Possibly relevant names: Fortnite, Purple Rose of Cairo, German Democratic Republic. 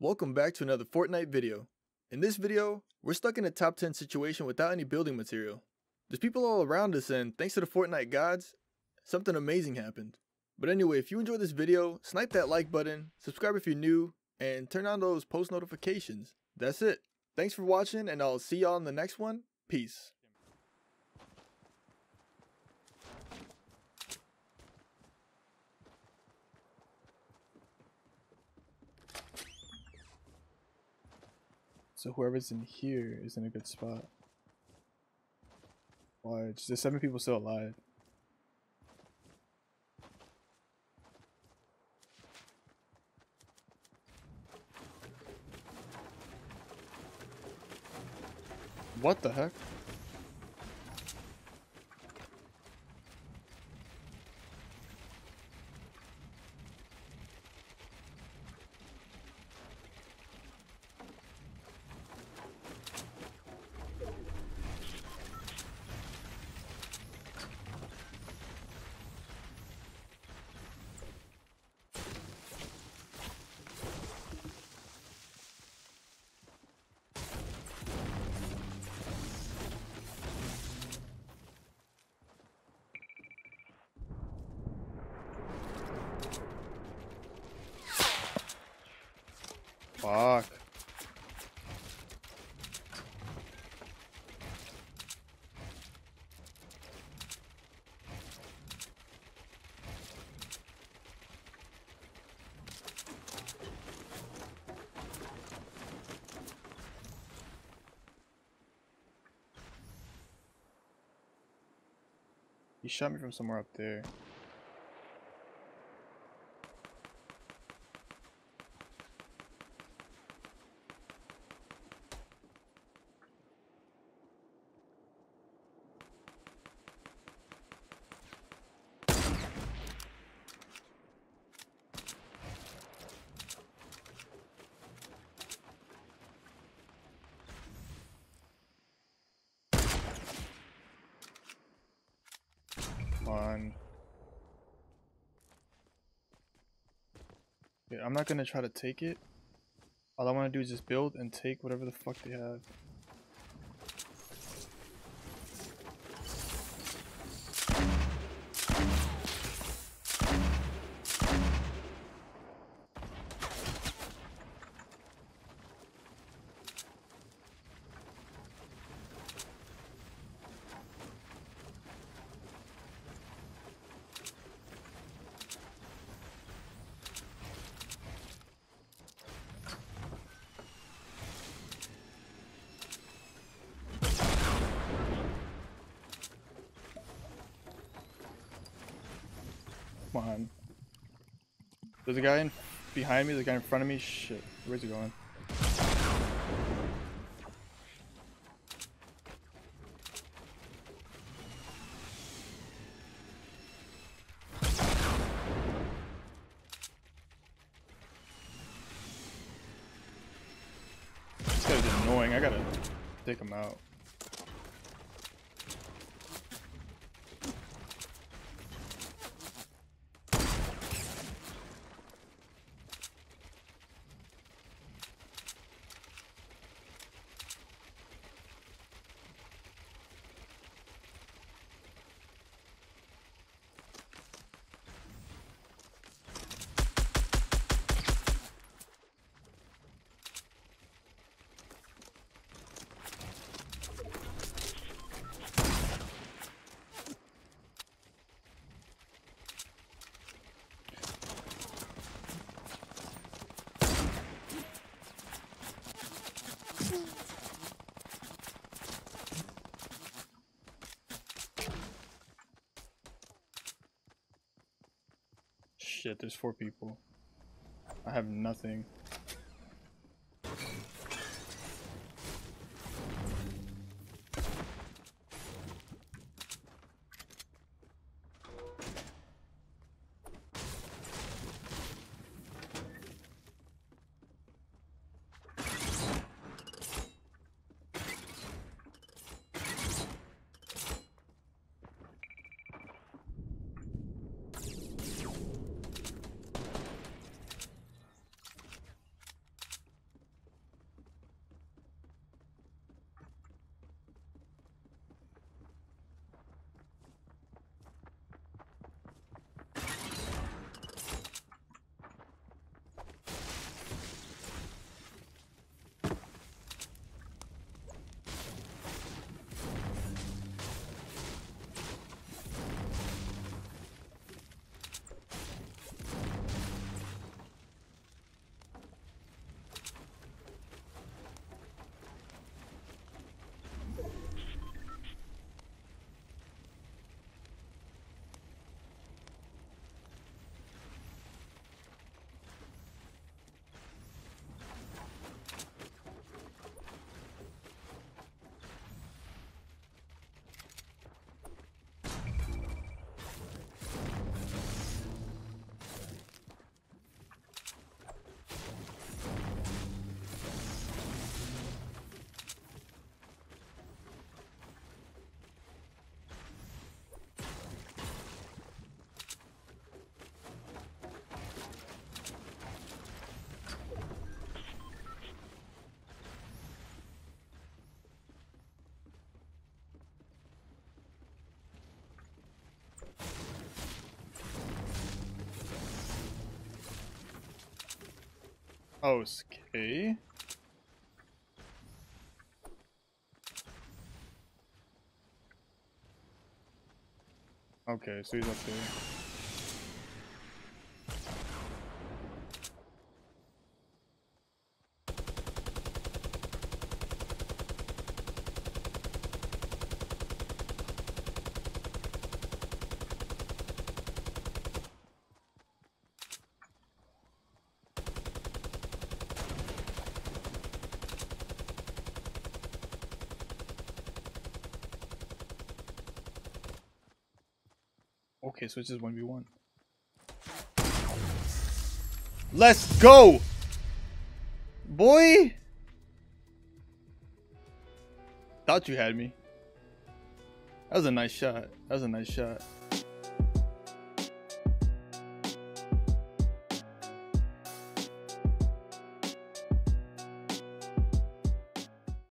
Welcome back to another Fortnite video. In this video, we're stuck in a top 10 situation without any building material. There's people all around us and, thanks to the Fortnite gods, something amazing happened. But anyway, if you enjoyed this video, snipe that like button, subscribe if you're new, and turn on those post notifications. That's it. Thanks for watching and I'll see y'all in the next one. Peace. So whoever's in here is in a good spot. Watch, there's 7 people still alive. What the heck? Fuck. He shot me from somewhere up there. On. Yeah, I'm not gonna try to take it. All I want to do is just build and take whatever the fuck they have. Come on. There's a guy in behind me, there's a guy in front of me. Shit, where's he going? This guy's annoying, I gotta take him out. Shit, there's 4 people. I have nothing. Okay. Okay, so he's up there. Okay, so it's just 1v1. Let's go! Boy! Thought you had me. That was a nice shot. That was a nice shot.